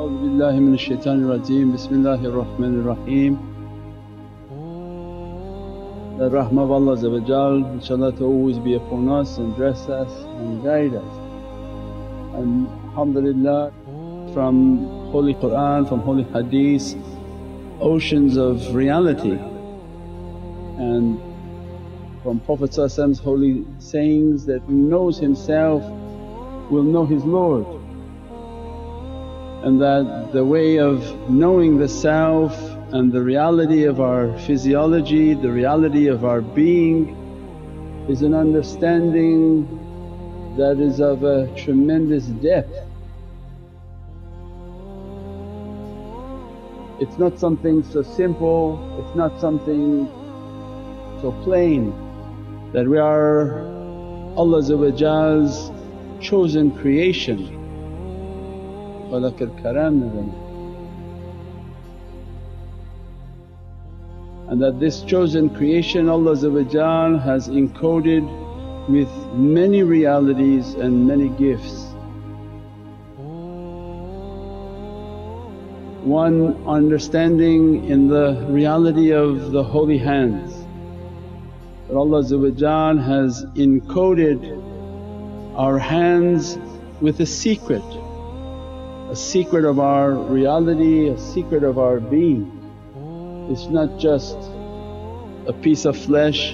A'udhu billahi minash shaitanir rajeem, bismillahir rahmanir raheem. The rahmah of Allah inshaAllah to always be upon us and bless us and guide us. And alhamdulillah, from Holy Qur'an, from Holy Hadith, oceans of reality, and from Prophet ﷺ's holy sayings that who knows himself will know his Lord, and that the way of knowing the self and the reality of our physiology, the reality of our being is an understanding that is of a tremendous depth. It's not something so simple, it's not something so plain, that we are Allah's chosen creation. And that this chosen creation Allah has encoded with many realities and many gifts. One understanding in the reality of the holy hands, that Allah has encoded our hands with a secret of our reality, a secret of our being. It's not just a piece of flesh,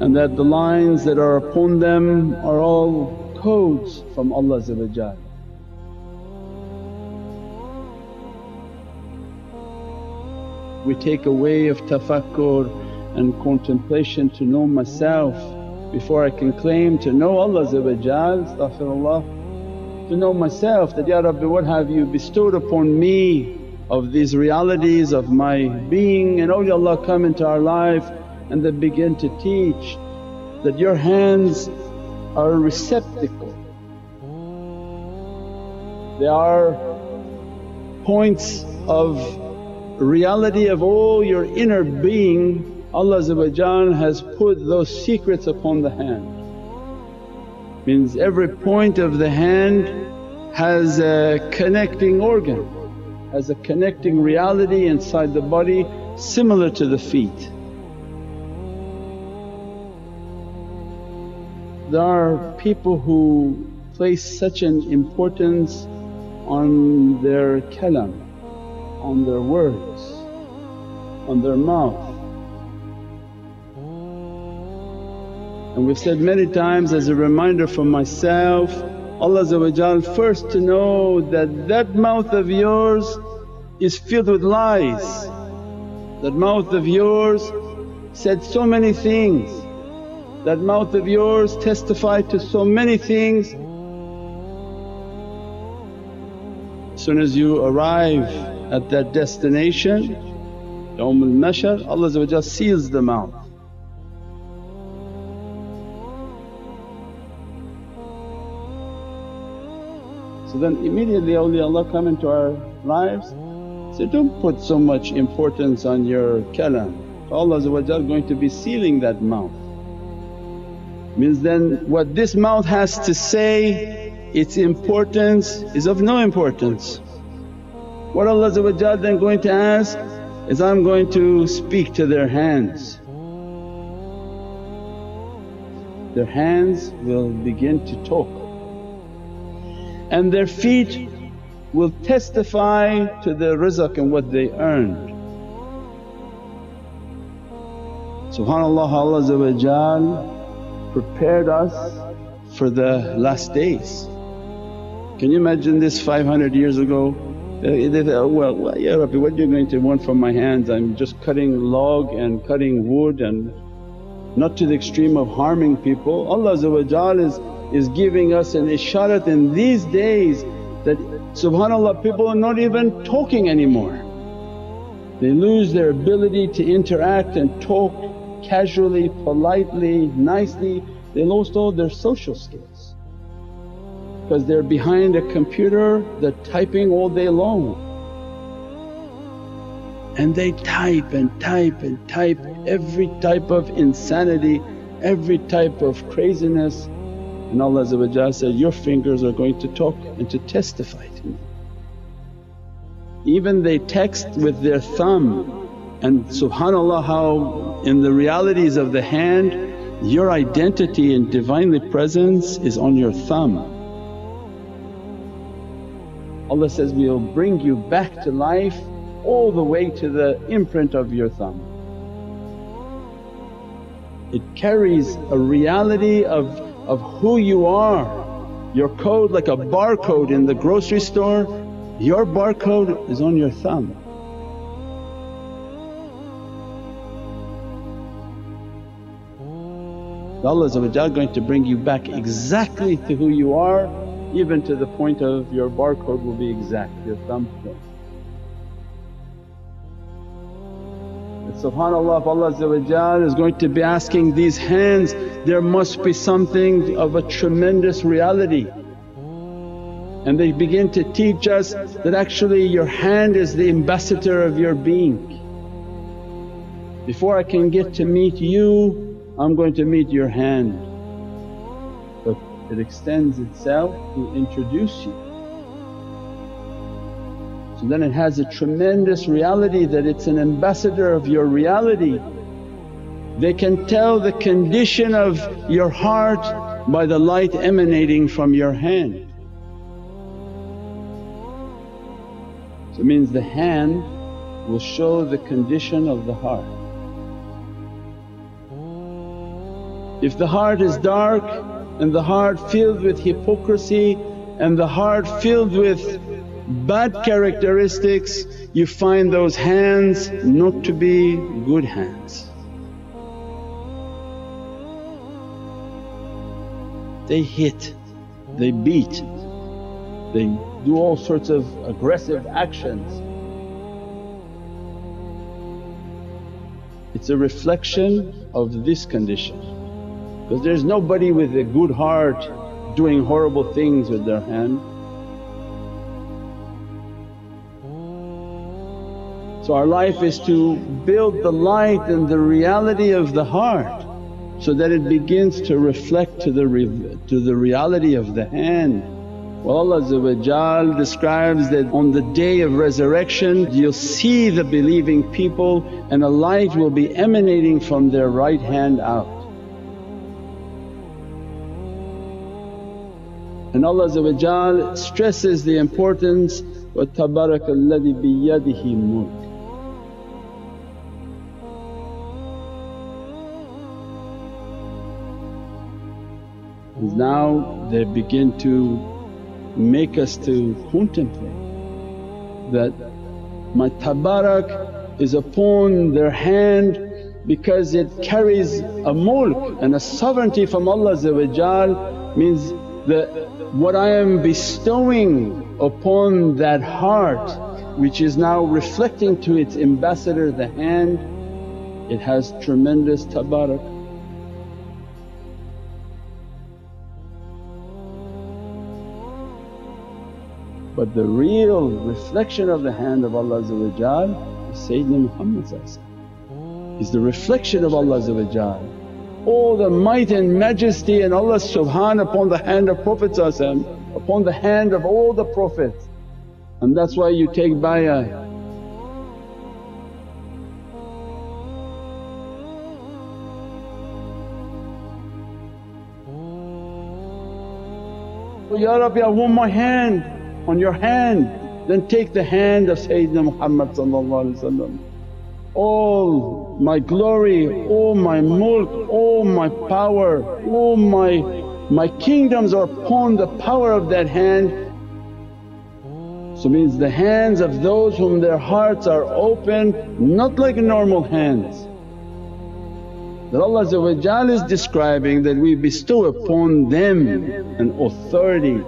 and that the lines that are upon them are all codes from Allah. We take a way of tafakkur and contemplation to know myself before I can claim to know Allah, astaghfirullah, to know myself that, Ya Rabbi, what have you bestowed upon me of these realities of my being, and, oh Ya Allah, come into our life, and then begin to teach that your hands are a receptacle. They are points of reality of all your inner being. Allah has put those secrets upon the hand, means every point of the hand has a connecting organ, has a connecting reality inside the body similar to the feet. There are people who place such an importance on their kalam, on their words, on their mouth. And we've said many times, as a reminder for myself, Allah first to know that that mouth of yours is filled with lies, that mouth of yours said so many things, that mouth of yours testified to so many things. As soon as you arrive at that destination, Yawm al-Mashar, Allah seals the mouth. So then immediately awliyaullah come into our lives, say, don't put so much importance on your kalam, Allah going to be sealing that mouth. Means then what this mouth has to say, its importance is of no importance. What Allah then going to ask is, I'm going to speak to their hands. Their hands will begin to talk, and their feet will testify to their rizq and what they earned. SubhanAllah, Allah prepared us for the last days. Can you imagine this 500 years ago? They thought, well, Ya Rabbi, what are you going to want from my hands? I'm just cutting log and cutting wood, and not to the extreme of harming people. Allah is giving us an isharat in these days that, subhanAllah, people are not even talking anymore. They lose their ability to interact and talk casually, politely, nicely. They lost all their social skills because they're behind a computer, they're typing all day long. And they type and type and type every type of insanity, every type of craziness. And Allah said, your fingers are going to talk and to testify to me. Even they text with their thumb, and subhanAllah how in the realities of the hand your identity and Divinely Presence is on your thumb. Allah says, we'll bring you back to life all the way to the imprint of your thumb. It carries a reality of who you are. Your code, like a barcode in the grocery store, your barcode is on your thumb. Allah is going to bring you back exactly to who you are, even to the point of your barcode will be exact, your thumbprint. And subhanAllah, if Allah is going to be asking these hands, there must be something of a tremendous reality. And they begin to teach us that actually your hand is the ambassador of your being. Before I can get to meet you, I'm going to meet your hand. It extends itself to introduce you. So then it has a tremendous reality that it's an ambassador of your reality. They can tell the condition of your heart by the light emanating from your hand. So it means the hand will show the condition of the heart. If the heart is dark, and the heart filled with hypocrisy and the heart filled with bad characteristics, you find those hands not to be good hands. They hit, they beat, they do all sorts of aggressive actions. It's a reflection of this condition. Because there's nobody with a good heart doing horrible things with their hand. So our life is to build the light and the reality of the heart so that it begins to reflect to the reality of the hand. Well, Allah describes that on the day of resurrection you'll see the believing people and a light will be emanating from their right hand out. And Allah stresses the importance, وَتَبَارَكَ الَّذِي بِيَدِهِ الْمُلْك. Now they begin to make us to contemplate that my tabarak is upon their hand because it carries a mulk and a sovereignty from Allah, means what I am bestowing upon that heart which is now reflecting to its ambassador the hand, it has tremendous tabarak. But the real reflection of the hand of Allah is Sayyidina Muhammad, is the reflection of Allah. All the might and majesty and Allah subhanahu upon the hand of Prophet, upon the hand of all the Prophets, and that's why you take bay'ah. Ya Rabbi, I want my hand, on your hand, then take the hand of Sayyidina Muhammad. All my glory, all my mulk, all my power, all my kingdoms are upon the power of that hand. So means the hands of those whom their hearts are open, not like normal hands. That Allah is describing that we bestow upon them an authority.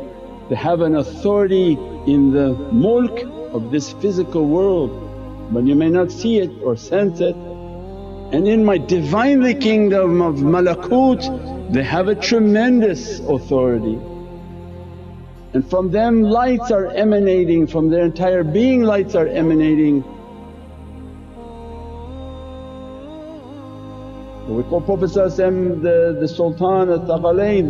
They have an authority in the mulk of this physical world, but you may not see it or sense it. And in my Divinely Kingdom of Malakut they have a tremendous authority, and from them lights are emanating, from their entire being lights are emanating. We call Prophet the Sultan al-Thaqalayn,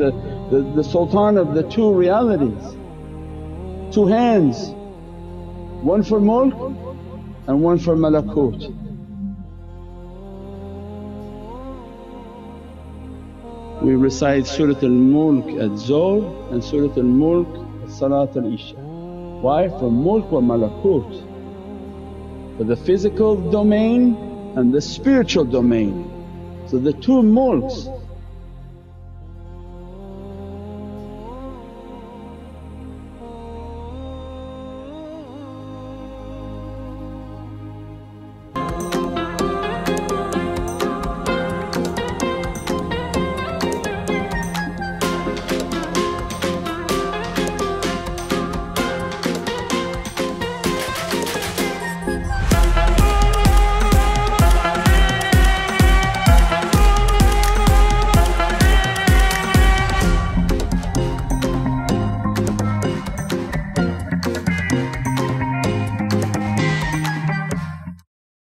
the Sultan of the two realities, two hands. one for mulk and one for malakut. We recite Surat al-Mulk at Zuhr and Surat al-Mulk at Salat al-Isha. Why? For mulk wa malakut, for the physical domain and the spiritual domain. So the two mulks.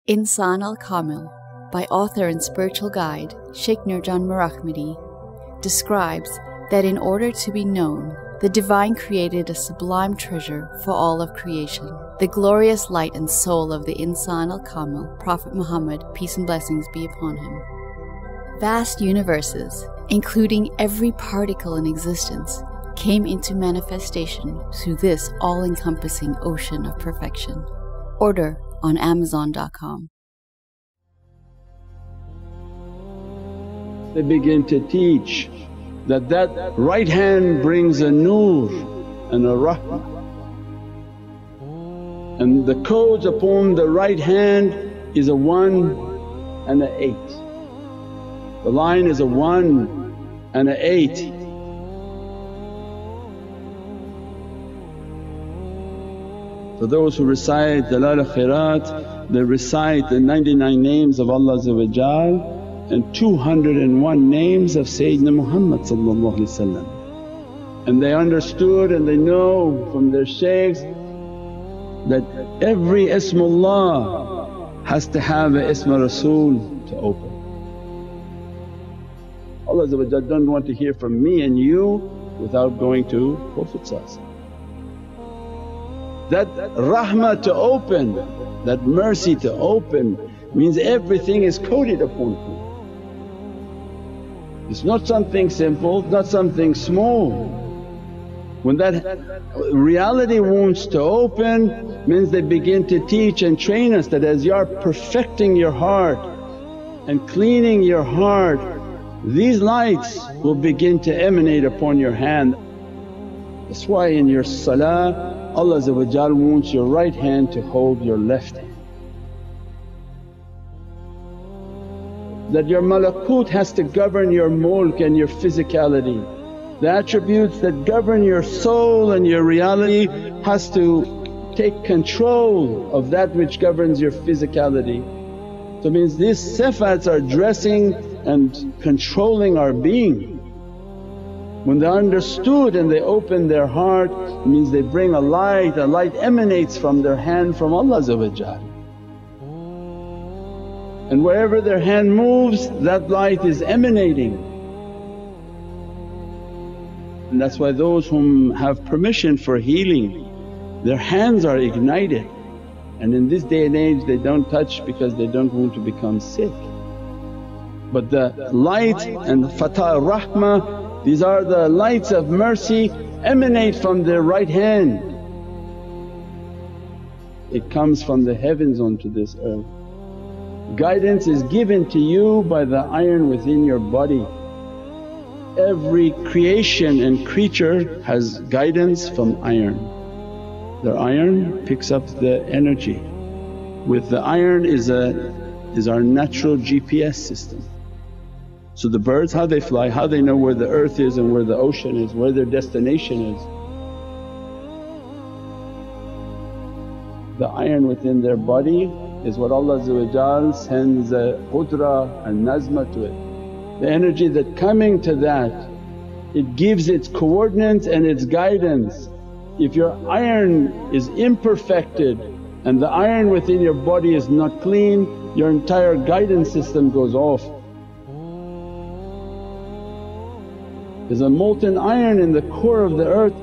Insan al-Kamil, by author and spiritual guide Sheikh Nurjan Mirahmadi, describes that in order to be known, the Divine created a sublime treasure for all of creation. The glorious light and soul of the Insan al-Kamil, Prophet Muhammad, peace and blessings be upon him. Vast universes, including every particle in existence, came into manifestation through this all-encompassing ocean of perfection. Order on Amazon.com. They begin to teach that that right hand brings a nur and a rahmah, and the codes upon the right hand is a 1 and an 8. The line is a 1 and an 8. For those who recite dalal al khairat, they recite the 99 names of Allah and 201 names of Sayyidina Muhammad, and they understood and they know from their shaykhs that every Ismullah has to have an Isma Rasul to open. Allah don't want to hear from me and you without going to Prophet. That rahmah to open, that mercy to open means everything is coded upon you. It's not something simple, it's not something small. When that reality wants to open means they begin to teach and train us that as you are perfecting your heart and cleaning your heart, these lights will begin to emanate upon your hand. That's why in your salah Allah wants your right hand to hold your left hand. That your malakut has to govern your mulk and your physicality. The attributes that govern your soul and your reality has to take control of that which governs your physicality. So it means these sifats are dressing and controlling our being. When they understood and they open their heart, it means they bring a light emanates from their hand from Allah. And wherever their hand moves, that light is emanating. And that's why those whom have permission for healing, their hands are ignited, and in this day and age they don't touch because they don't want to become sick. But the light and fatah rahmah, these are the lights of mercy, emanate from their right hand. It comes from the heavens onto this earth. Guidance is given to you by the iron within your body. Every creation and creature has guidance from iron. The iron picks up the energy. With the iron is our natural GPS system. So the birds, how they fly, how they know where the earth is and where the ocean is, where their destination is. The iron within their body is what Allah sends a qudrah and nazmah to it. The energy that coming to that, it gives its coordinates and its guidance. If your iron is imperfected and the iron within your body is not clean, your entire guidance system goes off. There's a molten iron in the core of the earth.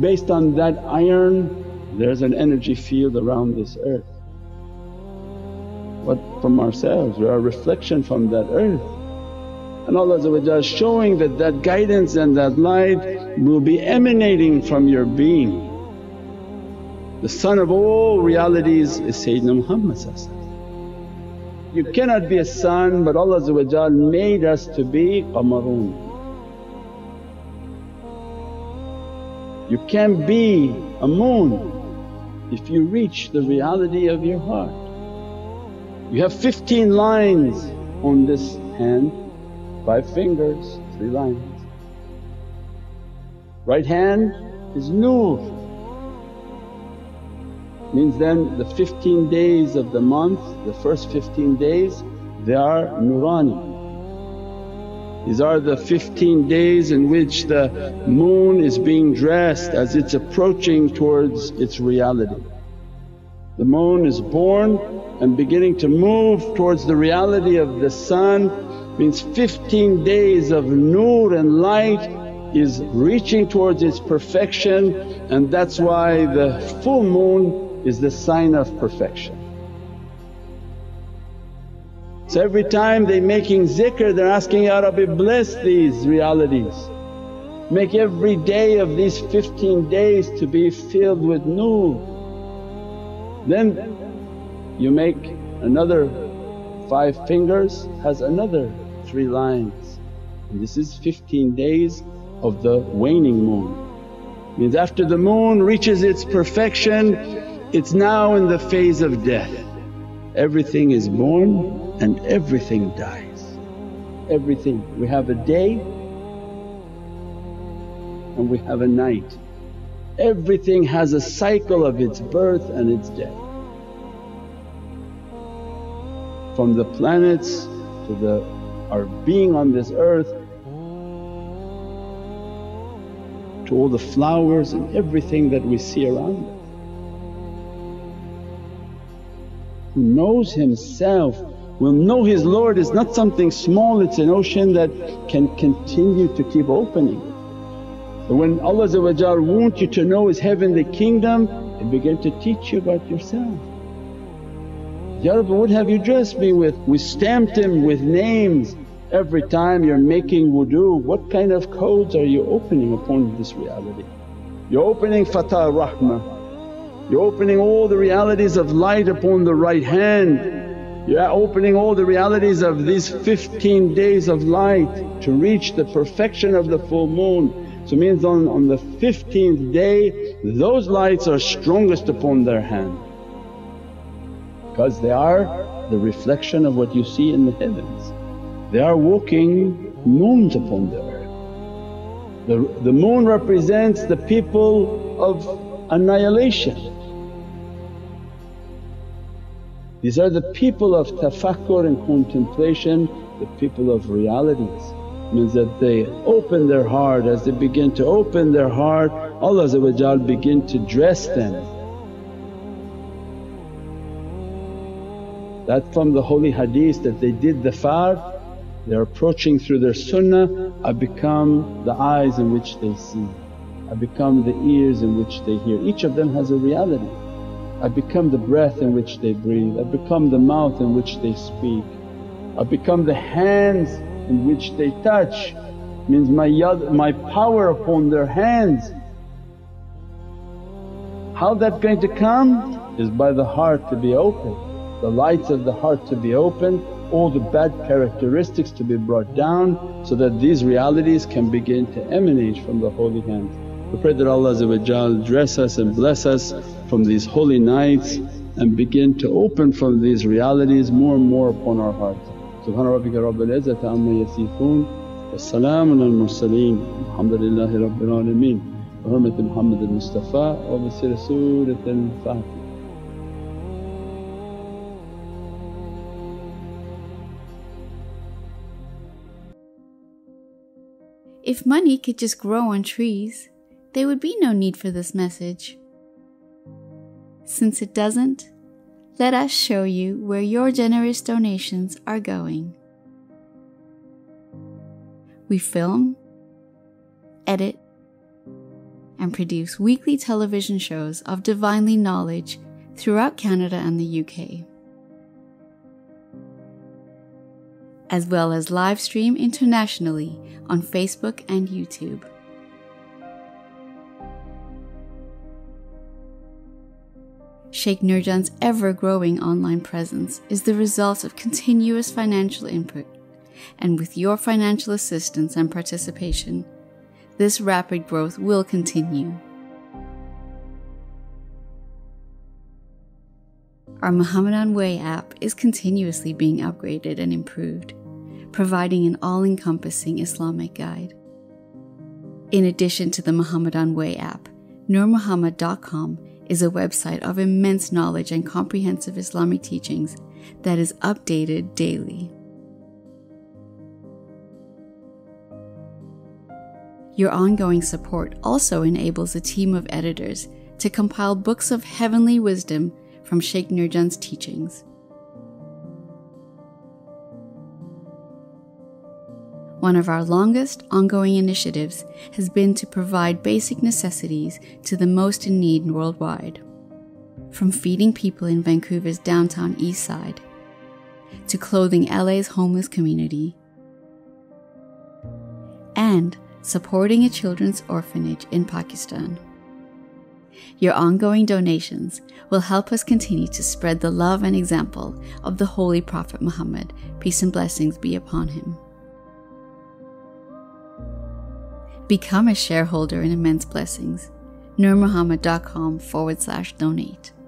Based on that iron There's an energy field around this earth. What from ourselves? We are a reflection from that earth. And Allah is showing that that guidance and that light will be emanating from your being. The sun of all realities is Sayyidina Muhammad. You cannot be a sun, but Allah made us to be qamarun. You can be a moon if you reach the reality of your heart. You have 15 lines on this hand, 5 fingers, 3 lines. Right hand is nur, means then the 15 days of the month, the first 15 days they are nurani. These are the 15 days in which the moon is being dressed as it's approaching towards its reality. The moon is born and beginning to move towards the reality of the sun, means 15 days of nur and light is reaching towards its perfection, and that's why the full moon is the sign of perfection. So every time they making zikr they're asking, Ya Rabbi, bless these realities. Make every day of these 15 days to be filled with nur. Then you make another 5 fingers, has another 3 lines. And this is 15 days of the waning moon. Means after the moon reaches its perfection, it's now in the phase of death. Everything is born and everything dies, everything. We have a day and we have a night. Everything has a cycle of its birth and its death. From the planets to our being on this earth, to all the flowers and everything that we see around us. Who knows himself will know his Lord is not something small, it's an ocean that can continue to keep opening. So when Allah wants you to know His heavenly kingdom, it began to teach you about yourself. Ya Rabbi, what have you dressed me with? We stamped Him with names. Every time you're making wudu, what kind of codes are you opening upon this reality? You're opening Fatah Rahmah, you're opening all the realities of light upon the right hand. You are opening all the realities of these 15 days of light to reach the perfection of the full moon. So means on the 15th day those lights are strongest upon their hand, because they are the reflection of what you see in the heavens. They are walking moons upon the earth. The moon represents the people of annihilation. These are the people of tafakkur and contemplation, the people of realities. Means that they open their heart, as they begin to open their heart Allah begin to dress them. That from the holy hadith that they did the fard, they're approaching through their sunnah, I become the eyes in which they see, I become the ears in which they hear. Each of them has a reality. I become the breath in which they breathe, I become the mouth in which they speak, I become the hands in which they touch, means my power upon their hands. How that going to come? Is by the heart to be open, the lights of the heart to be open, all the bad characteristics to be brought down, so that these realities can begin to emanate from the holy hands. We pray that Allah dress us and bless us from these holy nights and begin to open from these realities more and more upon our hearts. Subhana rabbika rabbil izzati amma yasifoon, wa salaamun al mursaleen, walhamdulillahi rabbil alameen, bi hurmati Muhammad al-Mustafa wa bi siri Surat al-Mulk. If money could just grow on trees, there would be no need for this message. Since it doesn't, let us show you where your generous donations are going. We film, edit, and produce weekly television shows of divinely knowledge throughout Canada and the UK, as well as live stream internationally on Facebook and YouTube. Sheikh Nurjan's ever-growing online presence is the result of continuous financial input, and with your financial assistance and participation, this rapid growth will continue. Our Muhammadan Way app is continuously being upgraded and improved, providing an all-encompassing Islamic guide. In addition to the Muhammadan Way app, nurmuhammad.com is a website of immense knowledge and comprehensive Islamic teachings that is updated daily. Your ongoing support also enables a team of editors to compile books of heavenly wisdom from Sheikh Nurjan's teachings. One of our longest ongoing initiatives has been to provide basic necessities to the most in need worldwide, from feeding people in Vancouver's downtown east side to clothing LA's homeless community, and supporting a children's orphanage in Pakistan. Your ongoing donations will help us continue to spread the love and example of the Holy Prophet Muhammad, peace and blessings be upon him. Become a shareholder in immense blessings. nurmuhammad.com/donate.